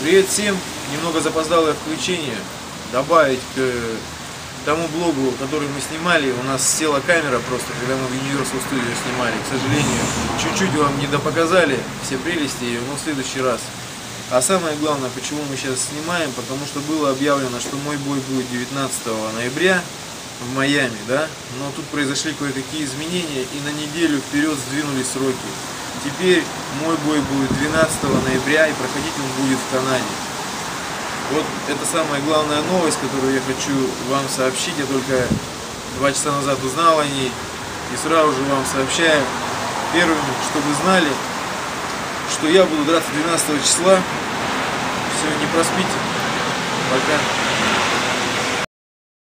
Привет всем! Немного запоздалое включение. Добавить к тому блогу, который мы снимали. У нас села камера просто, когда мы в Universal Studio снимали. К сожалению, чуть-чуть вам недопоказали все прелести, но в следующий раз. А самое главное, почему мы сейчас снимаем, потому что было объявлено, что мой бой будет 19 ноября в Майами, да? Но тут произошли кое-какие изменения, и на неделю вперед сдвинули сроки. Теперь мой бой будет 12 ноября, и проходить он будет в Канаде. Вот это самая главная новость, которую я хочу вам сообщить. Я только 2 часа назад узнал о ней, и сразу же вам сообщаю первым, что вы знали, что я буду драться 12 числа. Все, не проспите. Пока.